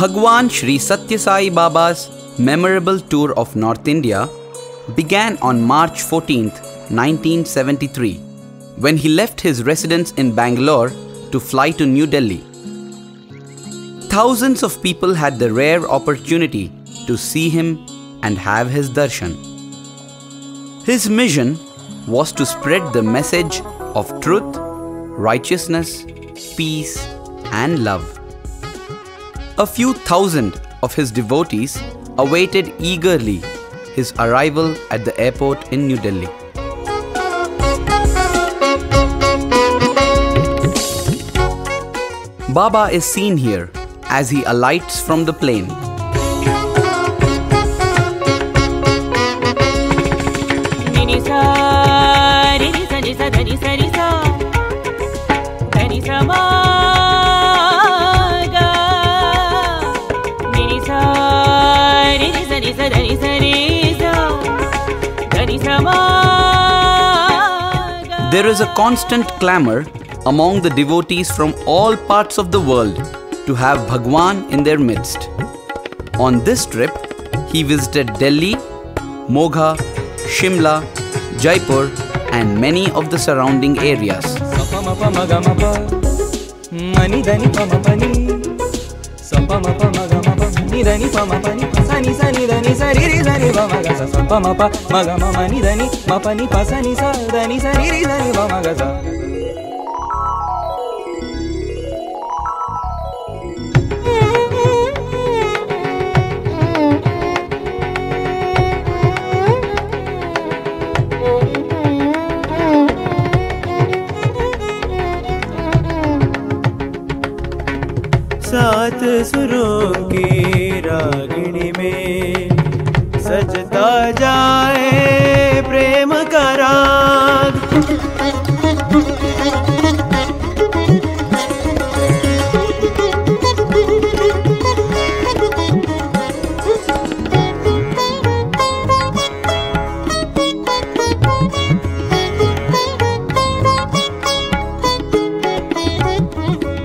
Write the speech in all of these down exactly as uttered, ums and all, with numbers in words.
Bhagavan Shri Sathya Sai Baba's memorable tour of North India began on March fourteenth, nineteen seventy-three, when he left his residence in Bangalore to fly to New Delhi. Thousands of people had the rare opportunity to see him and have his darshan. His mission was to spread the message of truth, righteousness, peace, and love. A few thousand of his devotees awaited eagerly his arrival at the airport in New Delhi. Baba is seen here as he alights from the plane. There is a constant clamor among the devotees from all parts of the world to have Bhagwan in their midst. On this trip, he visited Delhi, Moga, Shimla, Jaipur and many of the surrounding areas. सात सुरों की रागिणी में सजता जाए प्रेम का राग।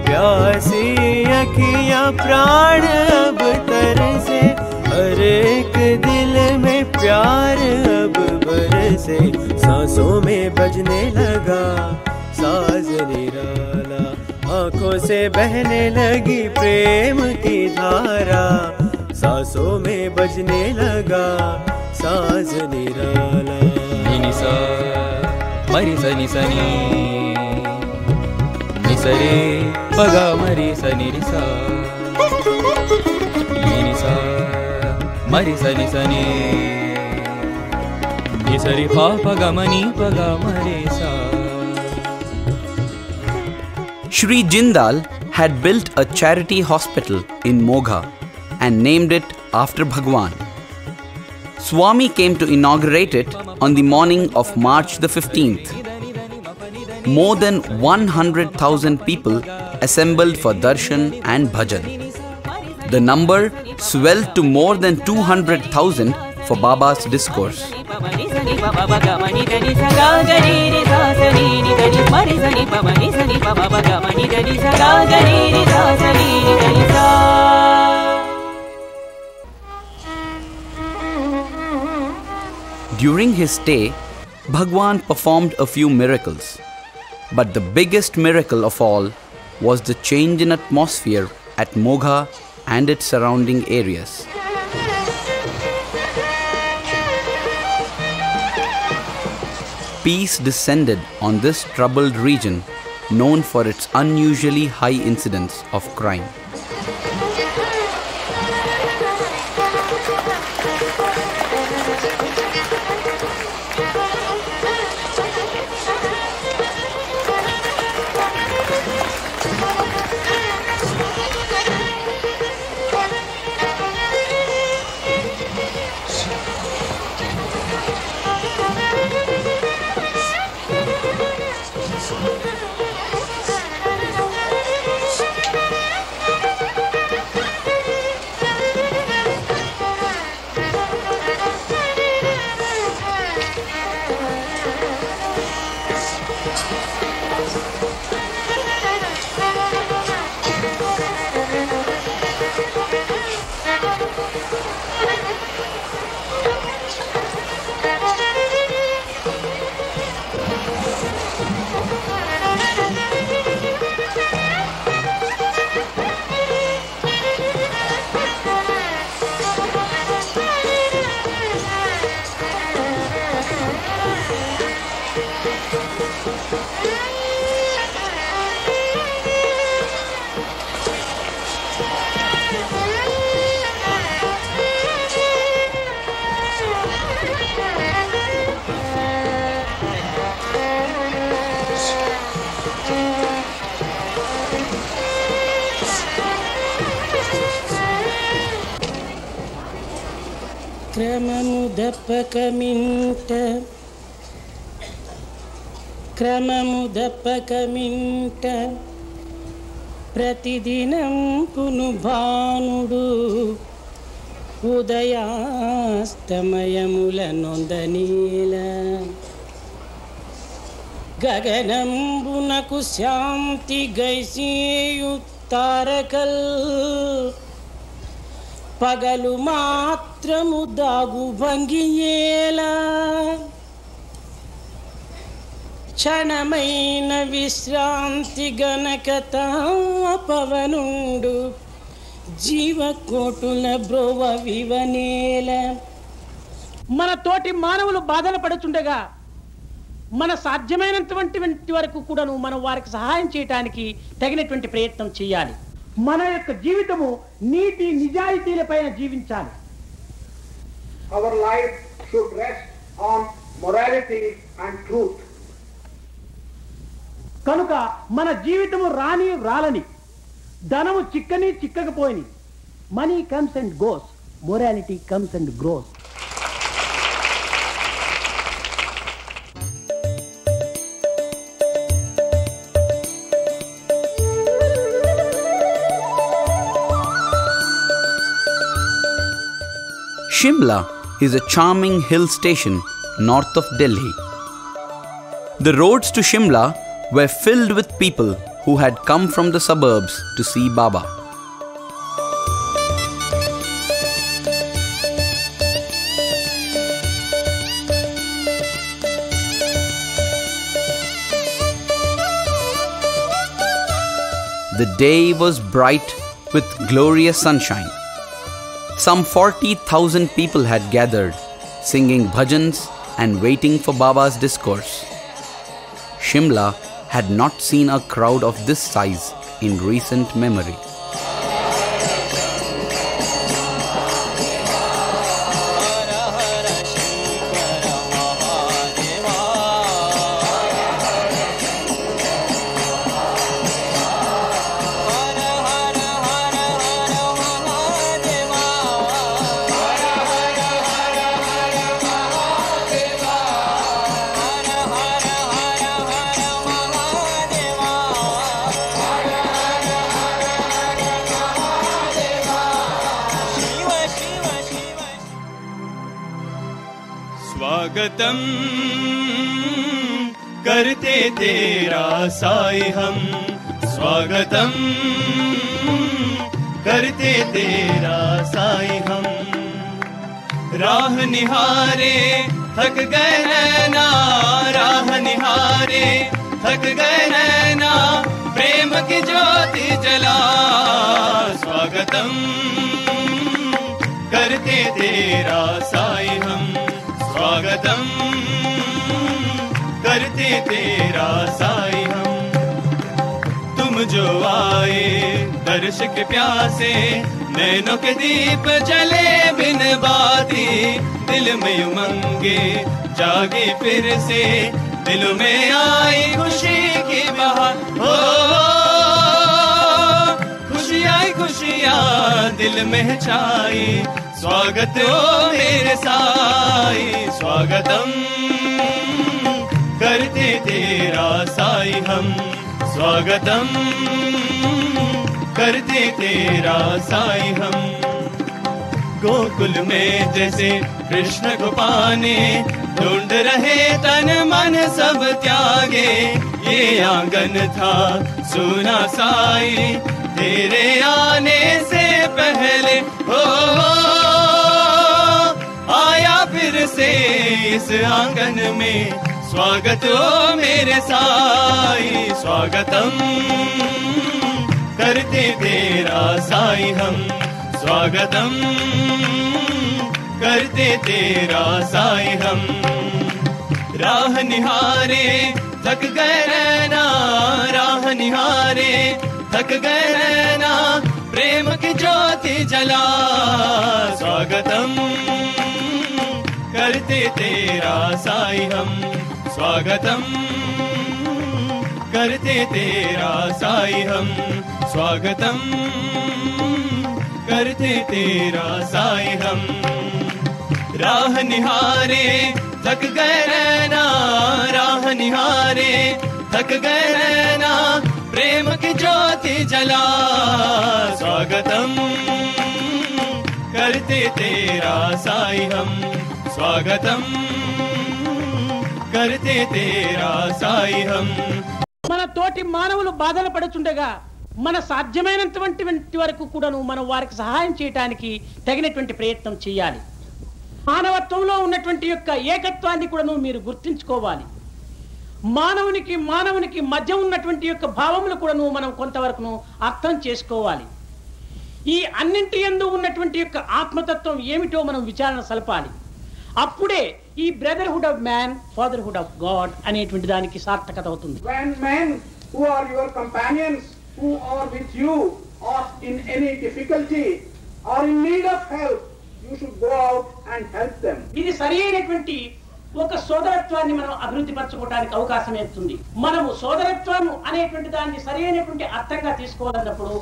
प्यासी अखियाँ प्राण अब तरसे, हर एक दिल में प्यार अब बरसे, सांसों में बजने लगा साज निराला, आंखों से बहने लगी प्रेम की धारा, सांसों में बजने लगा साज निराला। निसा मरी सनी सनी निसरे बगा मरी सनी निसा निसा मरी सनी सनी निसरी फा पगा मनी पगा मरे सा। Shri Jindal had built a charity hospital in Moga and named it after Bhagwan. Swami came to inaugurate it on the morning of March the fifteenth. More than one hundred thousand people assembled for darshan and bhajan. The number swelled to more than two hundred thousand for Baba's discourse. During his stay, Bhagwan performed a few miracles, but the biggest miracle of all was the change in atmosphere at Moga and its surrounding areas. Peace descended on this troubled region, known for its unusually high incidence of crime. क्रममुदपकमिन्त क्रममुदपकमिन्त प्रतिदिनं पुनुभानुडु उदयास्तमयमुलनोंदनील गगनंबुनकु शांति गैसेयु तारकल पगलु मात्रमु दागु भंगियेल क्षणमैन विश्रांति गनकता पवनुंडु జీవకోటుల బ్రోవ వివనేల మన తోటి మానవులు బాధలు పడుతుండగా మన సాధ్యమైనంతవంటి వరకు కూడాను మనం వారికి సహాయం చేయడానికి తగినటువంటి ప్రయత్నం చేయాలి. మన యొక్క జీవితము నీతి నిజాయితీలపైన జీవించాలి. Our life should rest on morality and truth. కనుక మన జీవితము రాని రాలని ధనము చిక్కని చిక్కకపోయిని money comes and goes morality comes and grows. Shimla is a charming hill station north of Delhi. The roads to Shimla were filled with people who had come from the suburbs to see Baba. The day was bright with glorious sunshine. Some forty thousand people had gathered, singing bhajans and waiting for Baba's discourse. Shimla had not seen a crowd of this size in recent memory. Sai हम स्वागतम करते तेरा साई हम. राह निहारे थक गए नैना, राह निहारे थक गए नैना, प्रेम की ज्योति जला. स्वागतम करते तेरा साई हम, स्वागतम करते तेरा साई हम. तुम जो आए दर्श के प्यासे, नैनों के दीप जले बिन बाती, दिल में उमंगे जागे फिर से, दिल में आई खुशी की बहार. हो खुशी आई खुशियाँ दिल में छाई. स्वागत हो मेरे साई, स्वागतम करते तेरा साई हम, स्वागतम करते तेरा साई हम. गोकुल में जैसे कृष्ण को पाने ढूंढ रहे तन मन सब त्यागे, ये आंगन था सुना साई तेरे आने से पहले. हो आया फिर से इस आंगन में, स्वागत हो मेरे साई, स्वागतम करते तेरा साई हम, स्वागतम करते तेरा साई हम. राह निहारे थक गए रहना, राह निहारे थक गए रहना, प्रेम की ज्योति जला. स्वागतम करते तेरा साई हम, स्वागतम करते तेरा साई हम, स्वागतम करते तेरा साई हम. राह निहारे थक गए रहना, राह निहारे थक गए रहना, प्रेम की ज्योति जला स्वागतम करते तेरा साई हम, स्वागतम करते तेरा साई हम। मन तोटी मानवुलु बाधल पड़ुचुंडगा मन సాధ్యమైనంతటి వరకు కూడాను మనం వారికి సహాయం చేయడానికి తగినటువంటి ప్రయత్నం చేయాలి. మానవత్వంలో ఉన్నటువంటి యొక్క ఏకత్వాన్ని కూడాను మీరు గుర్తించుకోవాలి. మానవునికి మానవునికి మధ్య ఉన్నటువంటి యొక్క భావములు కూడాను మనం కొంతవరకును అర్థం చేసుకోవాలి. ఈ అన్నింటి యందు ఉన్నటువంటి యొక్క ఆత్మతత్వం ఏమిటో మనం విచారణ సలపాలి. అప్పుడే ఈ brotherhood of man, fatherhood of God అనేటువంటి దానికి సార్థకత అవుతుంది. Who are with you or in any difficulty or in need of help, you should go out and help them. ఇది సరైనటువంటి ఒక సోదరత్వాన్ని మనం అభివృద్ధి పరచుకోవడానికి అవకాశం ఇస్తుంది. మనము సోదరత్వం అనేటువంటి దాన్ని సరైనటువంటి అర్థంగా తీసుకోవాలన్నప్పుడు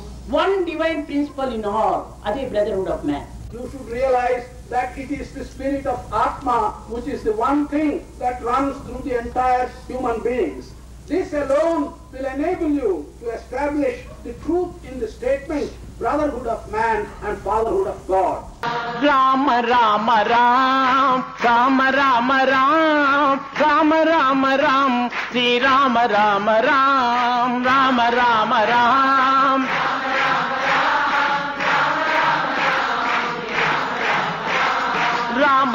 one divine principle in all, అదే brotherhood of man. You should realize that it is the spirit of Atma which is the one thing that runs through the entire human beings. This alone will enable you to establish the truth in the statement brotherhood of man and fatherhood of God. Ram Ram Ram Ram Ram Ram Ram Ram Ram Sri Ram Ram Ram Ram Ram Ram Ram Ram Ram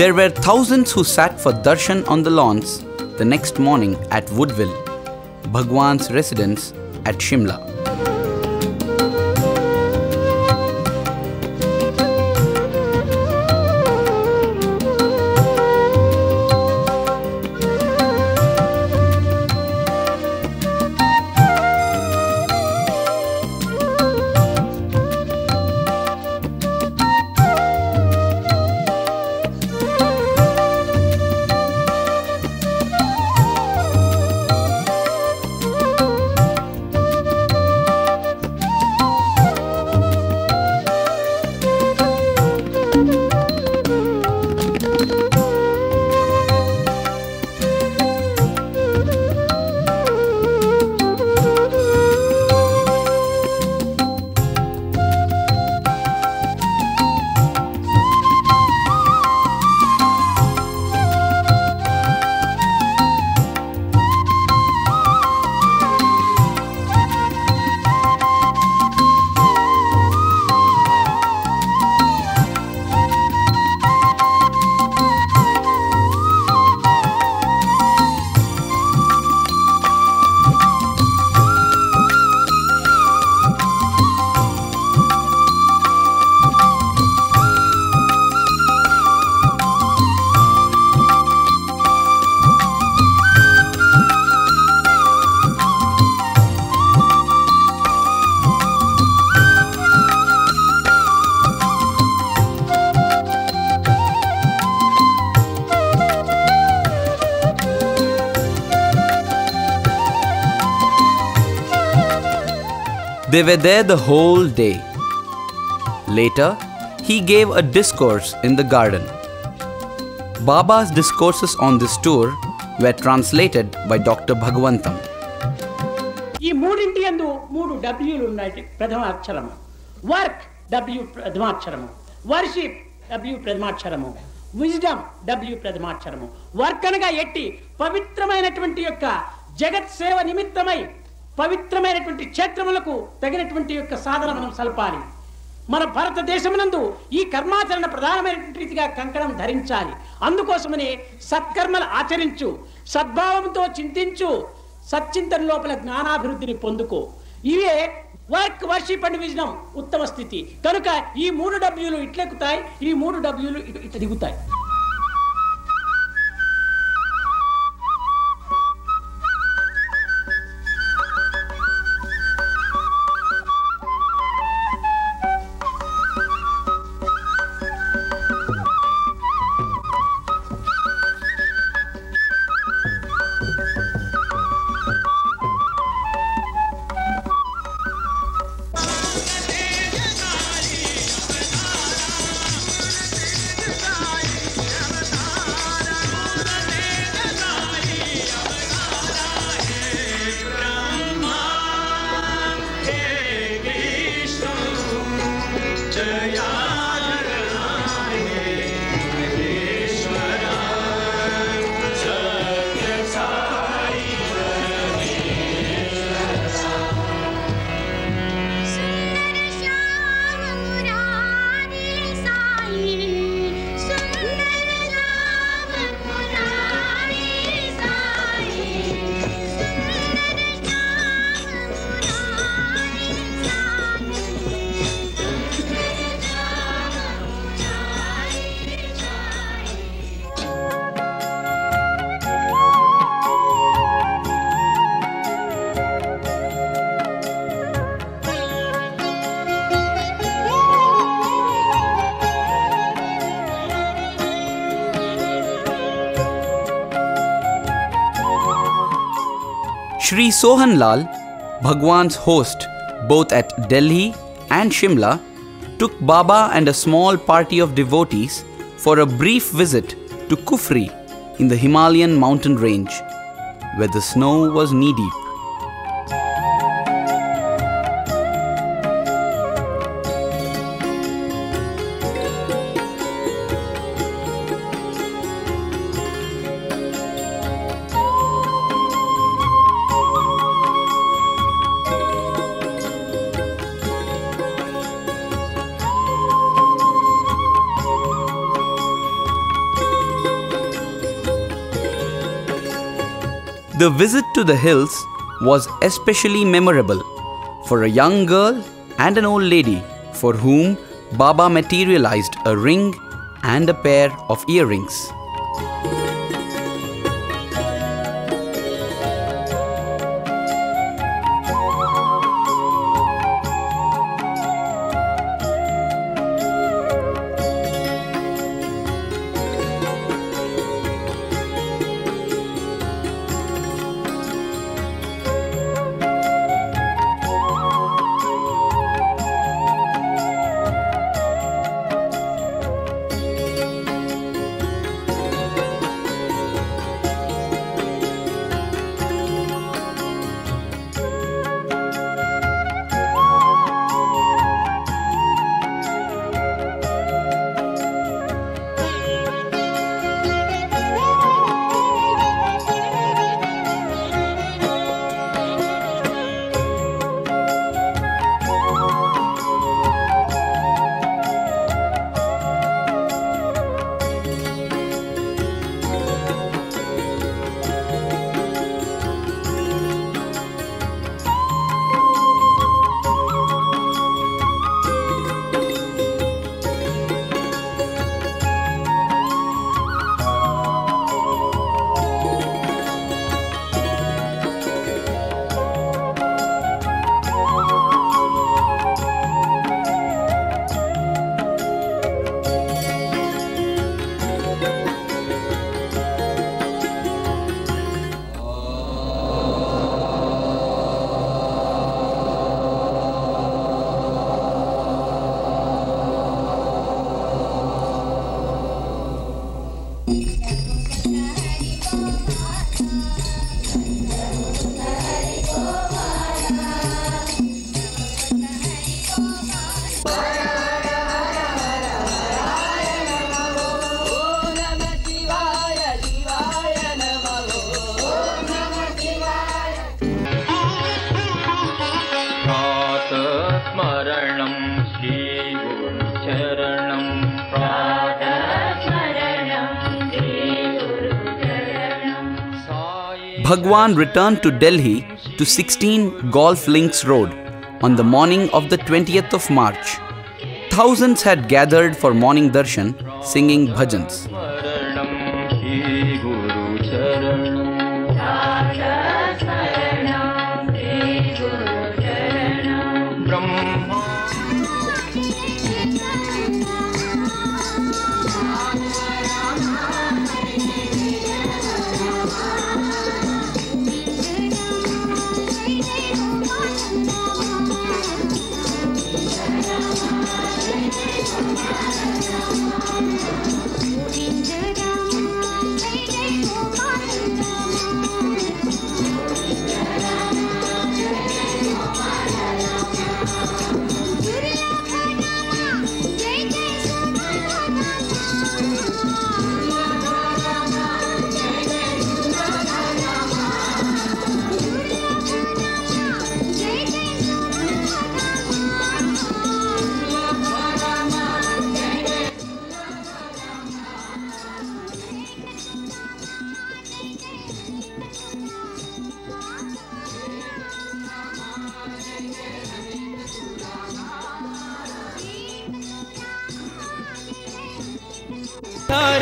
There were thousands who sat for darshan on the lawns the next morning at Woodville, Bhagwan's residence at Shimla. They were there the whole day. Later, he gave a discourse in the garden. Baba's discourses on this tour were translated by Doctor Bhagavantam. Ee moodinti yandu moodu w lu unnai. Prathama akcharam. Work, W Pradhamacharam. Worship W Pradhamacharam. Wisdom W Pradhamacharam. Varkanaga yetti పవిత్రమైనటువంటి యొక్క జగత్ సేవ నిమిత్తమై పవిత్రమైనటువంటి క్షేత్రములకు తగినటువంటి యొక్క సాధన మనం సల్పాలి. మన భారతదేశమునందు ఈ కర్మాచరణ ప్రధానమైనటువంటి రీతిగా కంకణం ధరించాలి. అందుకోసమనే సత్కర్మలు ఆచరించు, సద్భావంతో చింతించు, సచ్చింతన లోపల జ్ఞానాభివృద్ధిని పొందుకో. ఇవే వర్క్, వర్షిప్ అండ్ విజ్డమ్ ఉత్తమ స్థితి. కనుక ఈ మూడు డబ్ల్యూలు ఇట్లెక్కుతాయి, ఈ మూడు డబ్ల్యూలు ఇట్లా దిగుతాయి. Shri Sohan Lal, Bhagwan's host both at Delhi and Shimla, took Baba and a small party of devotees for a brief visit to Kufri in the Himalayan mountain range, where the snow was knee-deep. The visit to the hills was especially memorable for a young girl and an old lady for whom Baba materialized a ring and a pair of earrings. Bhagwan returned to Delhi to sixteen Golf Links Road on the morning of the twentieth of March. Thousands had gathered for morning darshan, singing bhajans.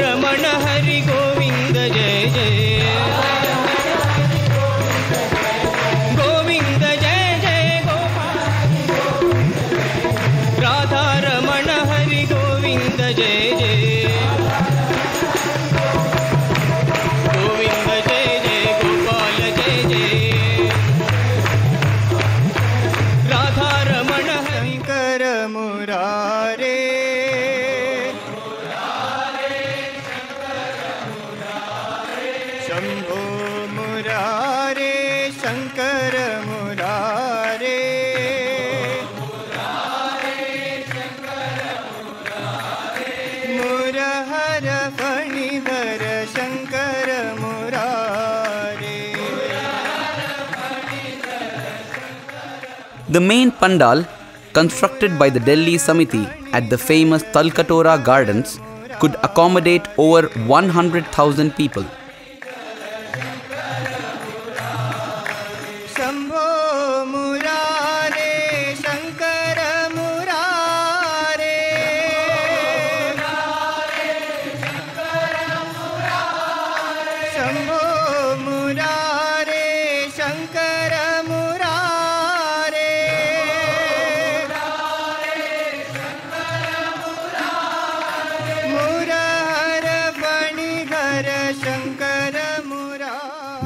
रमण हरि गोविंद जय जय गोविंद जय जय गोपाल राधा रमण हरि गोविंद जय जय गोविंद जय जय गोपाल जय जय राधा रमण हरि कर मुरारे शंभो मुरारे शंकर मुरारे मुरहर फणिधर शंकर मुरारे. The main pandal, constructed by the Delhi Samiti at the famous Talkatora Gardens, could accommodate over one hundred thousand people.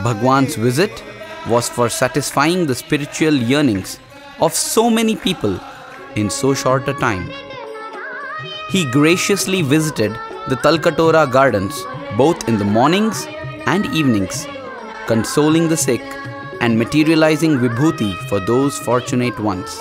Bhagwan's visit was for satisfying the spiritual yearnings of so many people in so short a time. He graciously visited the Talkatora Gardens both in the mornings and evenings, consoling the sick and materializing vibhuti for those fortunate ones.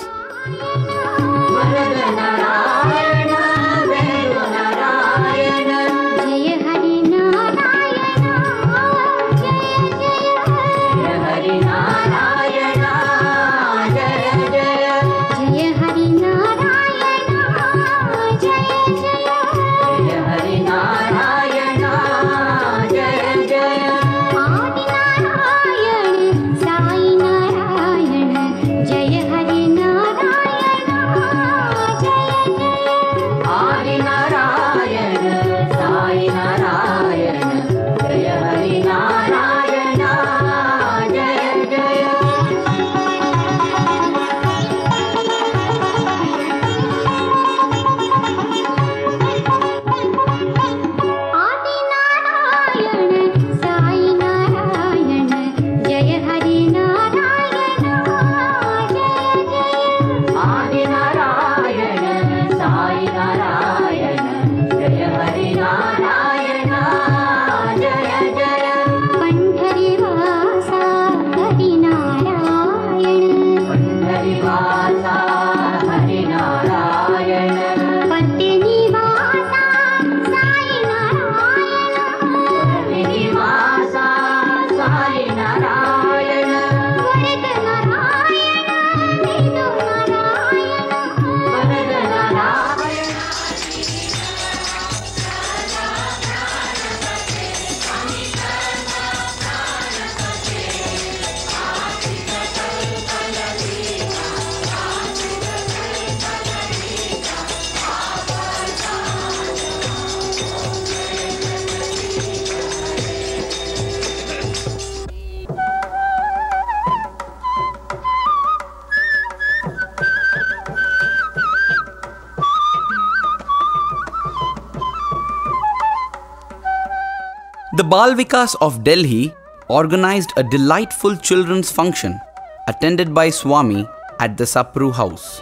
The Balvikas of Delhi organized a delightful children's function attended by Swami at the Sapru house.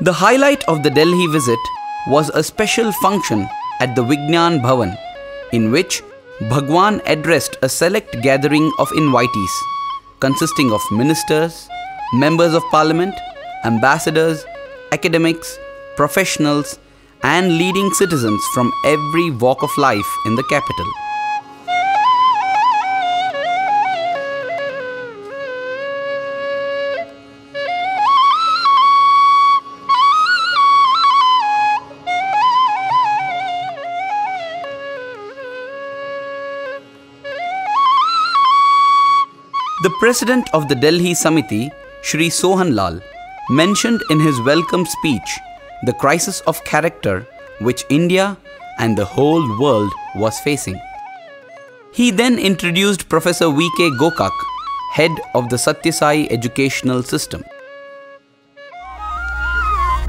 The highlight of the Delhi visit was a special function at the Vigyan Bhavan, in which Bhagwan addressed a select gathering of invitees, consisting of ministers, members of parliament, ambassadors, academics, professionals, and leading citizens from every walk of life in the capital. The president of the Delhi Samiti, Shri Sohan Lal, mentioned in his welcome speech the crisis of character which India and the whole world was facing. He then introduced Professor V K Gokak, head of the Sathya Sai educational system.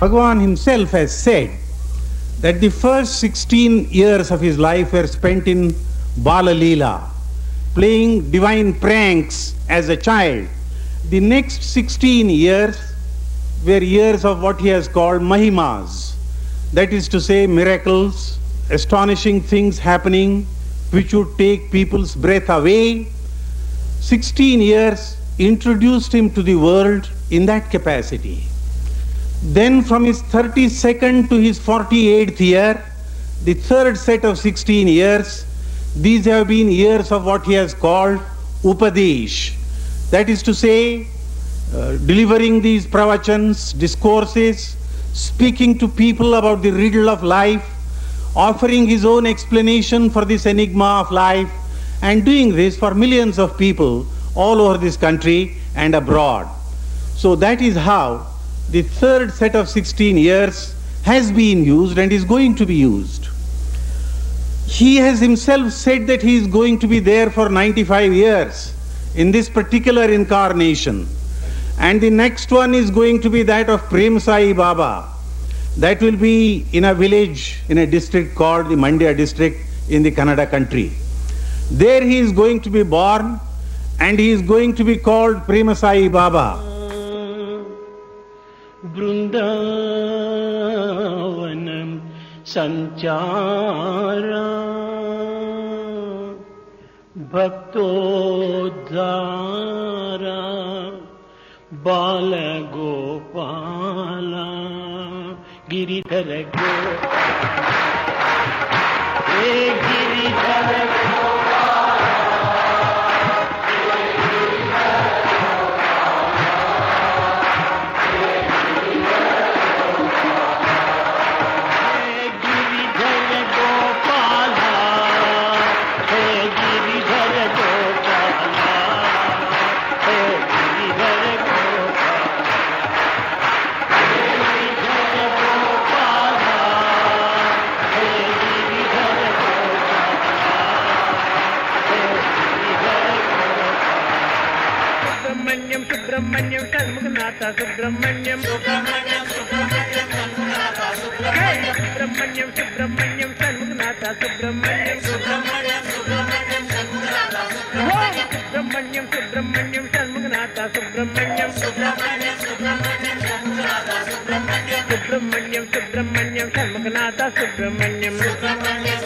Bhagavan himself has said that the first sixteen years of his life were spent in Balalila, playing divine pranks as a child. The next sixteen years were years of what he has called mahimas, that is to say miracles, astonishing things happening which would take people's breath away. sixteen years introduced him to the world in that capacity. Then from his thirty-second to his forty-eighth year, the third set of sixteen years, these have been years of what he has called upadesh, that is to say, uh, delivering these pravachans, discourses, speaking to people about the riddle of life, offering his own explanation for this enigma of life, and doing this for millions of people all over this country and abroad. So that is how the third set of sixteen years has been used and is going to be used. He has himself said that he is going to be there for ninety-five years in this particular incarnation. And the next one is going to be that of Prem Sai Baba. That will be in a village in a district called the Mandya district in the Kannada country. There he is going to be born and he is going to be called Prem Sai Baba. Vrindavanam sanchara bhaktodhara balagopala giridhara gopala e giridhara gopala. Subramanyam Kalmugnatha Subramanyam Subramanyam Subramanyam Kalmugnatha Subramanyam Subramanyam Subramanyam Kalmugnatha Subramanyam Subramanyam Subramanyam Kalmugnatha Subramanyam Subramanyam Kalmugnatha Subramanyam Subramanyam Subramanyam Kalmugnatha Subramanyam Subramanyam Subramanyam Kalmugnatha Subramanyam Subramanyam Subramanyam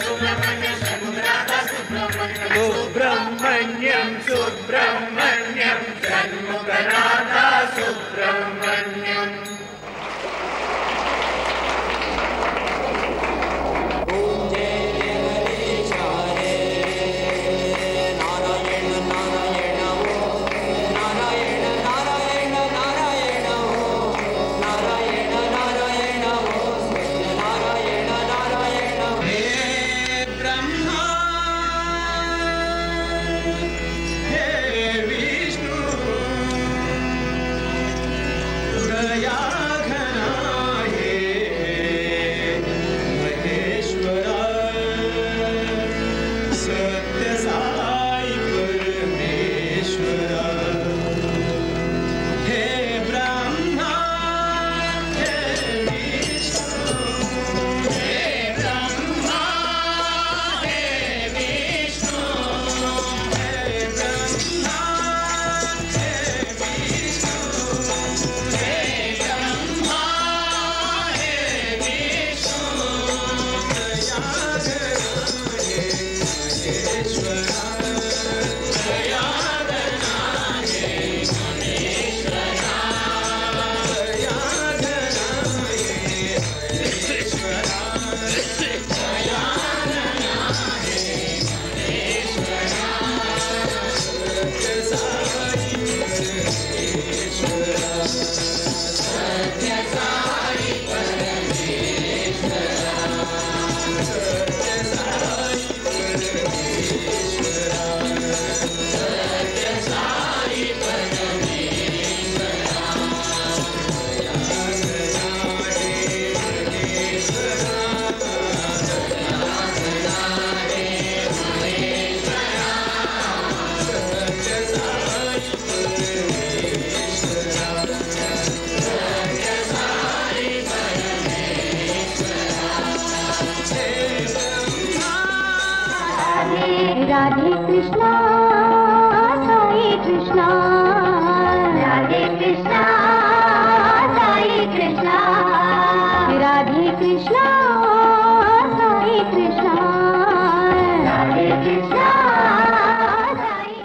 Kalmugnatha Subramanyam Subramanyam Kalmugnatha Kanada Subramanyam.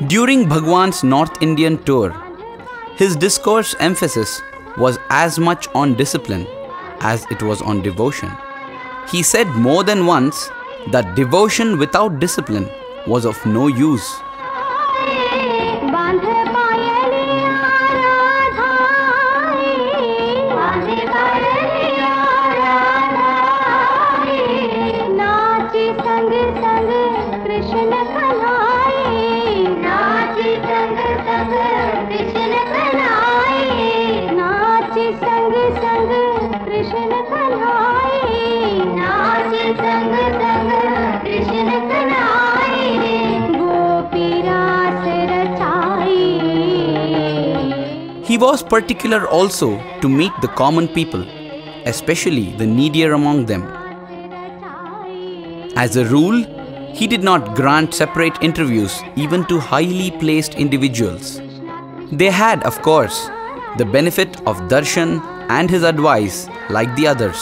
During Bhagwan's North Indian tour, his discourse emphasis was as much on discipline as it was on devotion. He said more than once that devotion without discipline was of no use. He was particular also to meet the common people, especially the needier among them. As a rule, He did not grant separate interviews even to highly placed individuals. They had, of course, the benefit of darshan and his advice like the others.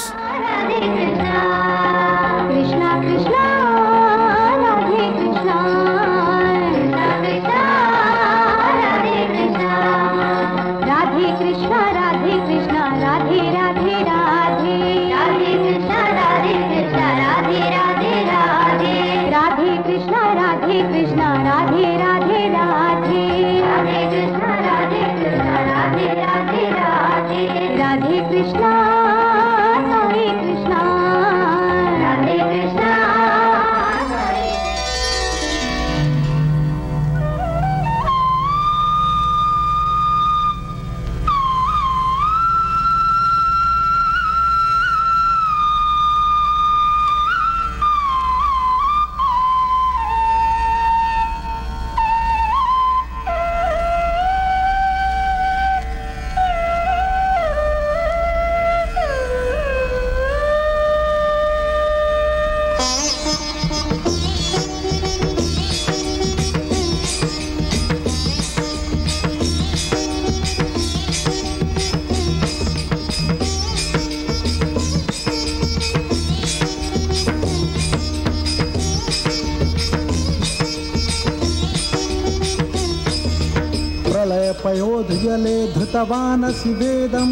धृतवानसिवेदं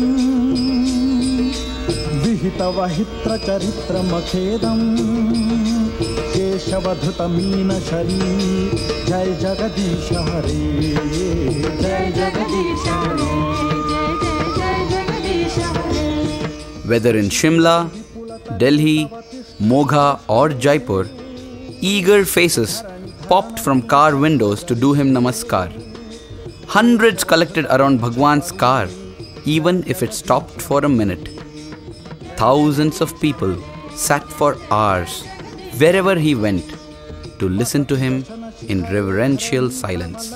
विहितवहित्रचरित्रमखेदं केशवधृतमीनशरी जय जगदीश हरे जय जगदीश हरे जय जय जगदीश हरे. Whether in Shimla, Delhi, Moga or Jaipur, eager faces popped from car windows to do him namaskar. Hundreds collected around Bhagwan's car, even if it stopped for a minute. Thousands of people sat for hours, wherever he went, to listen to him in reverential silence.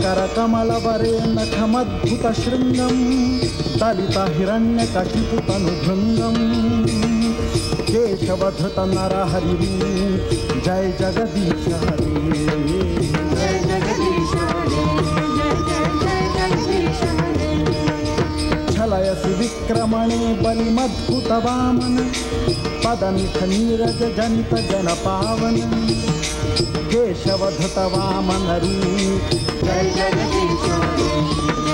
करकमलवरेणखमद्भुतशृङ्गं दलितहिरण्यकशिपुतनुभृङ्गं केशवधृतनरहरिं जय जगदीश हरे जय जगदीश हरे जय जय जगदीश हरे. छलयसि विक्रमणे बलिमद्भुतवामन पदनिखनीरज जनित जनपावन केशवधृतवामनरी जय जगदीश हरे.